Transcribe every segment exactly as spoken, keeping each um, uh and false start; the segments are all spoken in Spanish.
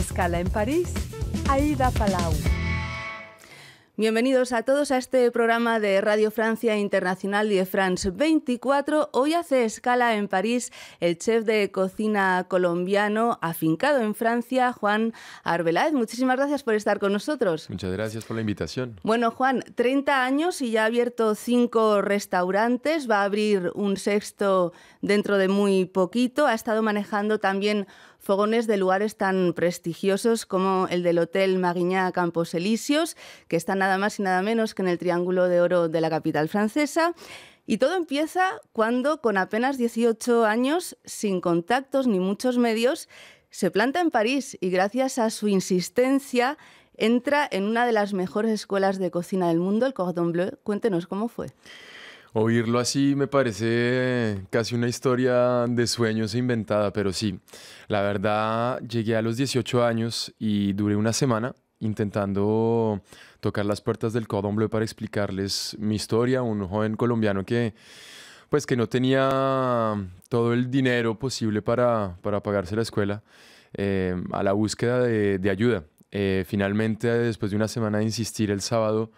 Escala en París, Aida Palau. Bienvenidos a todos a este programa de Radio Francia Internacional y de France veinticuatro. Hoy hace escala en París el chef de cocina colombiano afincado en Francia, Juan Arbeláez. Muchísimas gracias por estar con nosotros. Muchas gracias por la invitación. Bueno, Juan, treinta años y ya ha abierto cinco restaurantes. Va a abrir un sexto dentro de muy poquito. Ha estado manejando también fogones de lugares tan prestigiosos como el del Hotel Marignan Campos Elisios, que está nada más y nada menos que en el Triángulo de Oro de la capital francesa. Y todo empieza cuando, con apenas dieciocho años, sin contactos ni muchos medios, se planta en París y gracias a su insistencia entra en una de las mejores escuelas de cocina del mundo, el Cordon Bleu. Cuéntenos cómo fue. Oírlo así me parece casi una historia de sueños inventada, pero sí, la verdad llegué a los dieciocho años y duré una semana intentando tocar las puertas del Cordon Bleu para explicarles mi historia, un joven colombiano que, pues, que no tenía todo el dinero posible para, para pagarse la escuela, eh, a la búsqueda de, de ayuda. Eh, finalmente, después de una semana de insistir, el sábado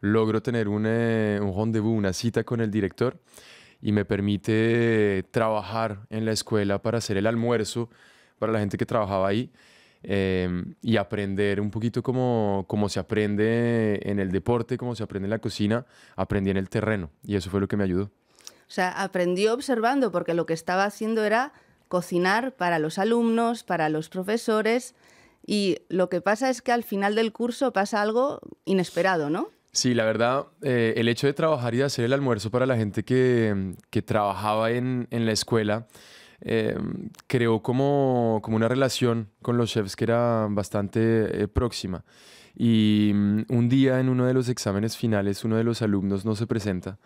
logro tener un, eh, un rendezvous, una cita con el director, y me permite trabajar en la escuela para hacer el almuerzo para la gente que trabajaba ahí, eh, y aprender un poquito como, como se aprende en el deporte, como se aprende en la cocina. Aprendí en el terreno y eso fue lo que me ayudó. O sea, aprendió observando, porque lo que estaba haciendo era cocinar para los alumnos, para los profesores, y lo que pasa es que al final del curso pasa algo inesperado, ¿no? Sí, la verdad, eh, el hecho de trabajar y de hacer el almuerzo para la gente que, que trabajaba en, en la escuela eh, creó como, como una relación con los chefs que era bastante eh, próxima. Y um, un día en uno de los exámenes finales uno de los alumnos no se presenta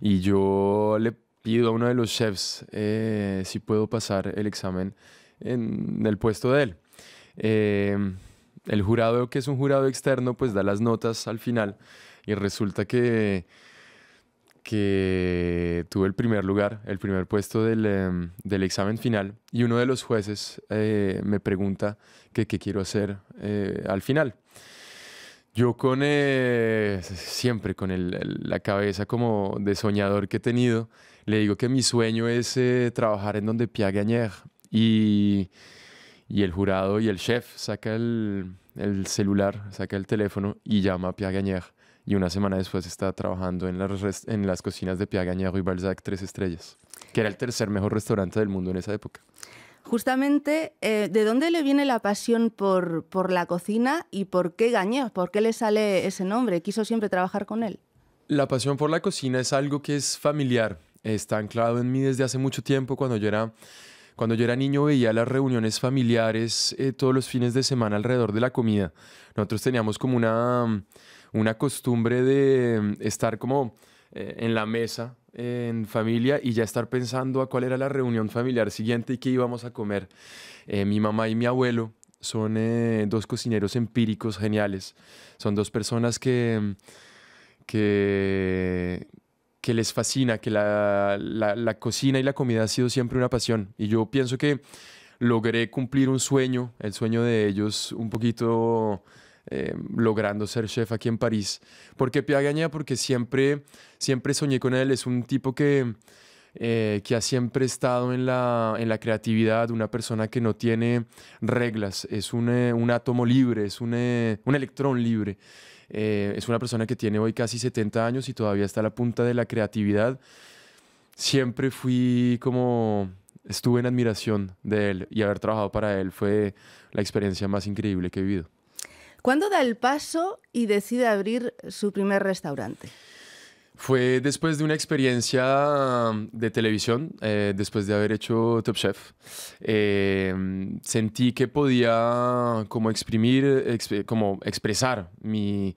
y yo le pido a uno de los chefs eh, si puedo pasar el examen en el puesto de él. Eh, El jurado, que es un jurado externo, pues da las notas al final y resulta que, que tuve el primer lugar, el primer puesto del, del examen final, y uno de los jueces eh, me pregunta qué quiero hacer eh, al final. Yo con, eh, siempre con el, el, la cabeza como de soñador que he tenido, le digo que mi sueño es eh, trabajar en donde Pierre Gagnaire, y... Y el jurado y el chef saca el, el celular, saca el teléfono y llama a Pierre Gagnaire. Y una semana después está trabajando en las, en las cocinas de Pierre Gagnaire y Balzac, tres estrellas, que era el tercer mejor restaurante del mundo en esa época. Justamente, eh, ¿de dónde le viene la pasión por, por la cocina y por qué Gagnaire? ¿Por qué le sale ese nombre? ¿Quiso siempre trabajar con él? La pasión por la cocina es algo que es familiar. Está anclado en mí desde hace mucho tiempo. Cuando yo era... Cuando yo era niño veía las reuniones familiares eh, todos los fines de semana alrededor de la comida. Nosotros teníamos como una, una costumbre de estar como eh, en la mesa, eh, en familia, y ya estar pensando a cuál era la reunión familiar siguiente y qué íbamos a comer. Eh, mi mamá y mi abuelo son eh, dos cocineros empíricos geniales. Son dos personas que... que que les fascina, que la, la, la cocina y la comida ha sido siempre una pasión. Y yo pienso que logré cumplir un sueño, el sueño de ellos, un poquito eh, logrando ser chef aquí en París. ¿Por qué Pierre Gagnaire? Porque siempre, siempre soñé con él. Es un tipo que, eh, que ha siempre estado en la, en la creatividad, una persona que no tiene reglas, es un, eh, un átomo libre, es un, eh, un electrón libre. Eh, es una persona que tiene hoy casi setenta años y todavía está a la punta de la creatividad. Siempre fui como... Estuve en admiración de él, y haber trabajado para él fue la experiencia más increíble que he vivido. ¿Cuándo da el paso y decide abrir su primer restaurante? Fue después de una experiencia de televisión, eh, después de haber hecho Top Chef. Eh, sentí que podía como exprimir, exp como expresar mi,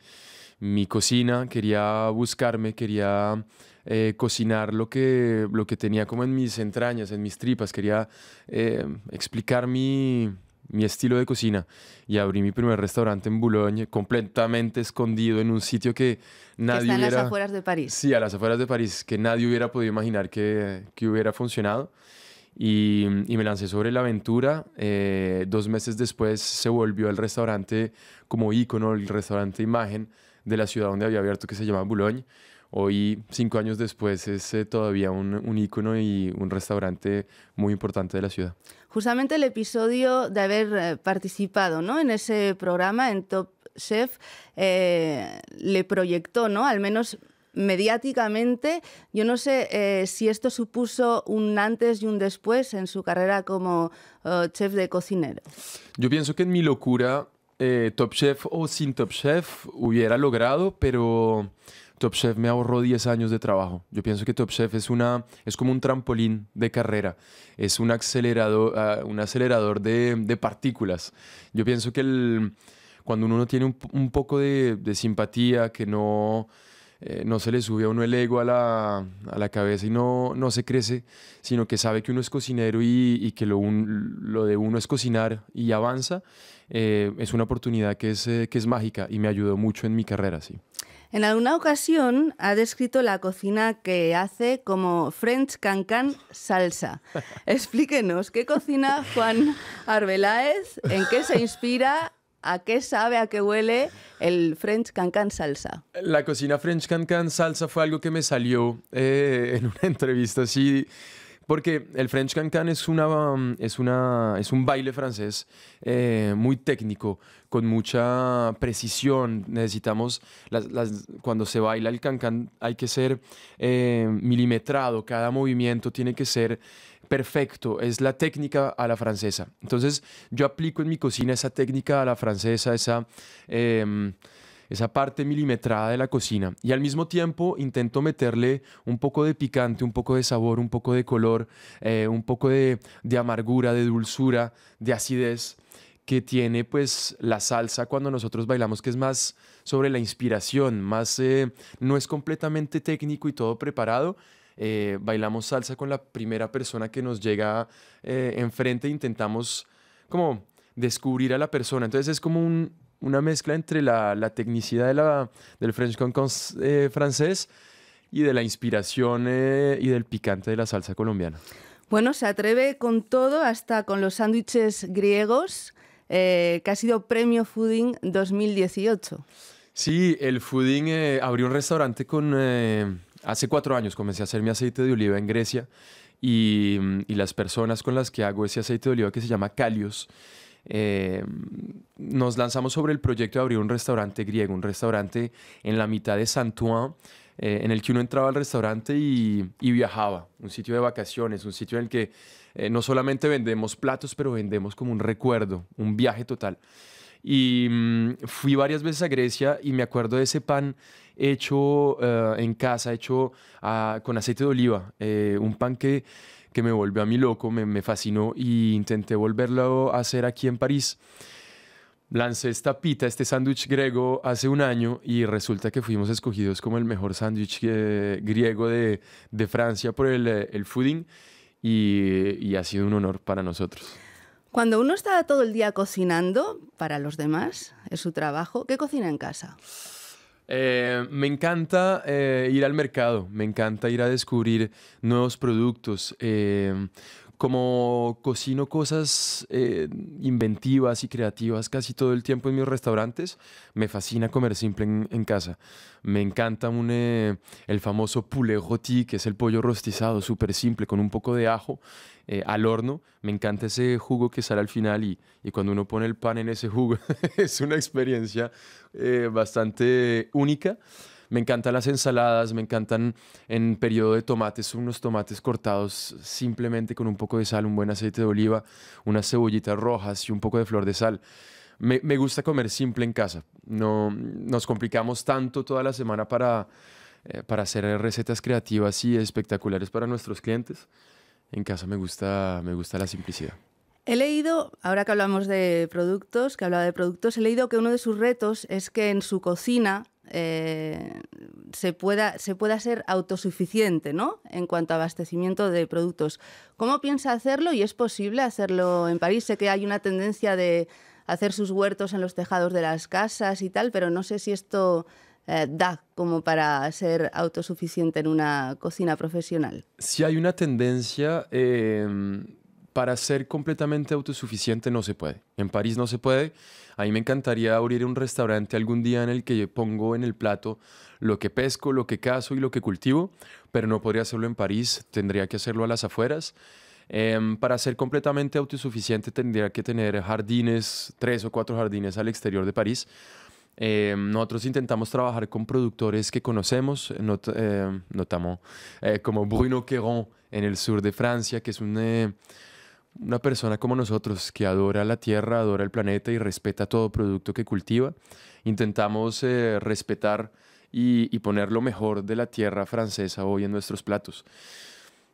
mi cocina. Quería buscarme, quería eh, cocinar lo que, lo que tenía como en mis entrañas, en mis tripas. Quería eh, explicar mi... mi estilo de cocina, y abrí mi primer restaurante en Boulogne, completamente escondido en un sitio que nadie hubiera... Que está a las afueras de París. Sí, a las afueras de París, que nadie hubiera podido imaginar que, que hubiera funcionado. y, y me lancé sobre la aventura. Eh, dos meses después se volvió el restaurante como ícono, el restaurante imagen de la ciudad donde había abierto, que se llama Boulogne. Hoy, cinco años después, es eh, todavía un, un ícono y un restaurante muy importante de la ciudad. Justamente el episodio de haber participado, ¿no?, en ese programa, en Top Chef, eh, le proyectó, ¿no?, al menos mediáticamente. Yo no sé eh, si esto supuso un antes y un después en su carrera como eh, chef de cocinero. Yo pienso que en mi locura, eh, Top Chef o sin Top Chef hubiera logrado, pero Top Chef me ahorró diez años de trabajo. Yo pienso que Top Chef es, una, es como un trampolín de carrera, es un acelerador, uh, un acelerador de, de partículas. Yo pienso que el, cuando uno tiene un, un poco de, de simpatía, que no, eh, no se le sube a uno el ego a la, a la cabeza y no, no se crece, sino que sabe que uno es cocinero y, y que lo, un, lo de uno es cocinar y avanza, eh, es una oportunidad que es, eh, que es mágica y me ayudó mucho en mi carrera, sí. En alguna ocasión ha descrito la cocina que hace como French Cancan salsa. Explíquenos, ¿qué cocina Juan Arbeláez? ¿En qué se inspira? ¿A qué sabe, a qué huele el French Cancan salsa? La cocina French Cancan salsa fue algo que me salió eh, en una entrevista así, porque el French Cancan es, una, es, una, es un baile francés eh, muy técnico, con mucha precisión. Necesitamos, las, las, cuando se baila el Cancan hay que ser eh, milimetrado, cada movimiento tiene que ser perfecto, es la técnica a la francesa. Entonces yo aplico en mi cocina esa técnica a la francesa, esa... Eh, esa parte milimetrada de la cocina. Y al mismo tiempo intento meterle un poco de picante, un poco de sabor, un poco de color, eh, un poco de, de amargura, de dulzura, de acidez que tiene pues la salsa cuando nosotros bailamos, que es más sobre la inspiración, más eh, no es completamente técnico y todo preparado. Eh, bailamos salsa con la primera persona que nos llega eh, enfrente e intentamos como descubrir a la persona. Entonces es como un... una mezcla entre la, la tecnicidad de la, del French Cancan eh, francés y de la inspiración eh, y del picante de la salsa colombiana. Bueno, se atreve con todo, hasta con los sándwiches griegos, eh, que ha sido premio Fooding dos mil dieciocho. Sí, el Fooding eh, abrió un restaurante con... Eh, hace cuatro años comencé a hacer mi aceite de oliva en Grecia y, y las personas con las que hago ese aceite de oliva, que se llama Kalios, Eh, nos lanzamos sobre el proyecto de abrir un restaurante griego, un restaurante en la mitad de Santuán, eh, en el que uno entraba al restaurante y, y viajaba, un sitio de vacaciones, un sitio en el que eh, no solamente vendemos platos, pero vendemos como un recuerdo, un viaje total. Y mmm, fui varias veces a Grecia y me acuerdo de ese pan hecho uh, en casa, hecho uh, con aceite de oliva, eh, un pan que... que me volvió a mí loco, me, me fascinó, y intenté volverlo a hacer aquí en París. Lancé esta pita, este sándwich griego, hace un año y resulta que fuimos escogidos como el mejor sándwich eh, griego de, de Francia por el, el Fooding y, y ha sido un honor para nosotros. Cuando uno está todo el día cocinando para los demás, es su trabajo, ¿qué cocina en casa? Eh, me encanta eh, ir al mercado, me encanta ir a descubrir nuevos productos, eh, como cocino cosas eh, inventivas y creativas casi todo el tiempo en mis restaurantes, me fascina comer simple en, en casa. Me encanta un, eh, el famoso poulet rôti, que es el pollo rostizado, súper simple, con un poco de ajo eh, al horno. Me encanta ese jugo que sale al final y, y cuando uno pone el pan en ese jugo es una experiencia eh, bastante única. Me encantan las ensaladas, me encantan en periodo de tomates, unos tomates cortados simplemente con un poco de sal, un buen aceite de oliva, unas cebollitas rojas y un poco de flor de sal. Me, me gusta comer simple en casa. No, nos complicamos tanto toda la semana para, eh, para hacer recetas creativas y espectaculares para nuestros clientes. En casa me gusta, me gusta la simplicidad. He leído, ahora que hablamos de productos, que hablaba de productos, he leído que uno de sus retos es que en su cocina... Eh, se pueda, se pueda ser autosuficiente, ¿no?, en cuanto a abastecimiento de productos. ¿Cómo piensa hacerlo y es posible hacerlo en París? Sé que hay una tendencia de hacer sus huertos en los tejados de las casas y tal, pero no sé si esto eh, da como para ser autosuficiente en una cocina profesional? Si hay una tendencia, eh, para ser completamente autosuficiente no se puede. En París no se puede. A mí me encantaría abrir un restaurante algún día en el que yo pongo en el plato lo que pesco, lo que cazo y lo que cultivo, pero no podría hacerlo en París, tendría que hacerlo a las afueras. Eh, para ser completamente autosuficiente tendría que tener jardines, tres o cuatro jardines al exterior de París. Eh, nosotros intentamos trabajar con productores que conocemos, not, eh, notamos, eh, como Bruno Queron en el sur de Francia, que es un, eh, una persona como nosotros que adora la tierra, adora el planeta y respeta todo producto que cultiva. Intentamos eh, respetar y, y poner lo mejor de la tierra francesa hoy en nuestros platos.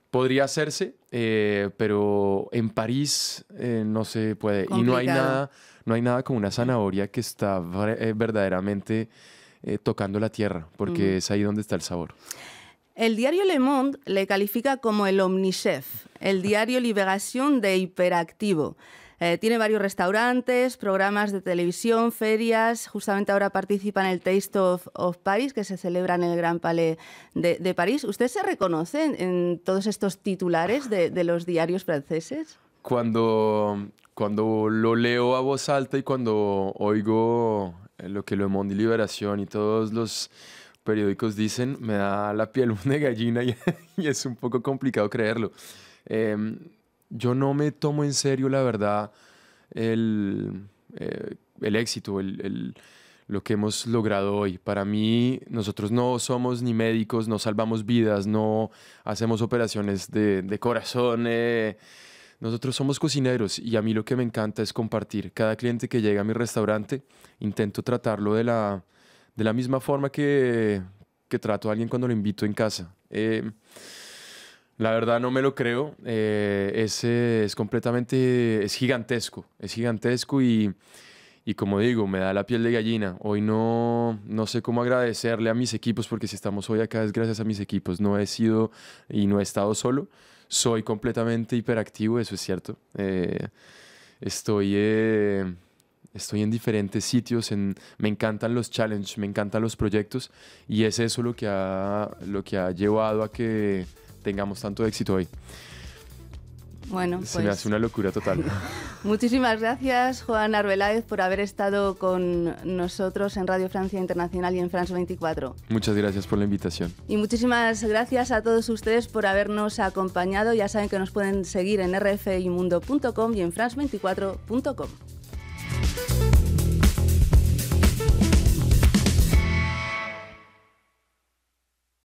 Podría hacerse, eh, pero en París eh, no se puede. Complicado. Y no hay nada, no hay nada como una zanahoria que está eh, verdaderamente eh, tocando la tierra, porque mm. es ahí donde está el sabor. El diario Le Monde le califica como el omnichef, el diario Liberación de hiperactivo. Eh, tiene varios restaurantes, programas de televisión, ferias. Justamente ahora participa en el Taste of, of Paris, que se celebra en el Gran Palais de, de París. ¿Usted se reconoce en, en todos estos titulares de, de los diarios franceses? Cuando, cuando lo leo a voz alta y cuando oigo lo que Le Monde y Liberación y todos los periódicos dicen, me da la piel de gallina y, y es un poco complicado creerlo. Eh, Yo no me tomo en serio, la verdad, el, eh, el éxito, el, el, lo que hemos logrado hoy. Para mí, nosotros no somos ni médicos, no salvamos vidas, no hacemos operaciones de, de corazón. Eh. Nosotros somos cocineros y a mí lo que me encanta es compartir. Cada cliente que llega a mi restaurante, intento tratarlo de la, de la misma forma que, que trato a alguien cuando lo invito en casa. Eh, La verdad no me lo creo, eh, es, es completamente, es gigantesco, es gigantesco y, y como digo, me da la piel de gallina. Hoy no, no sé cómo agradecerle a mis equipos, porque si estamos hoy acá es gracias a mis equipos. No he sido y no he estado solo, soy completamente hiperactivo, eso es cierto. Eh, estoy, eh, estoy en diferentes sitios, en, me encantan los challenges, me encantan los proyectos y es eso lo que ha, lo que ha llevado a que tengamos tanto éxito hoy. Bueno, pues se me hace una locura total. Muchísimas gracias, Juan Arbeláez, por haber estado con nosotros en Radio Francia Internacional y en France veinticuatro. Muchas gracias por la invitación. Y muchísimas gracias a todos ustedes por habernos acompañado. Ya saben que nos pueden seguir en r f i mundo punto com y en France veinticuatro punto com.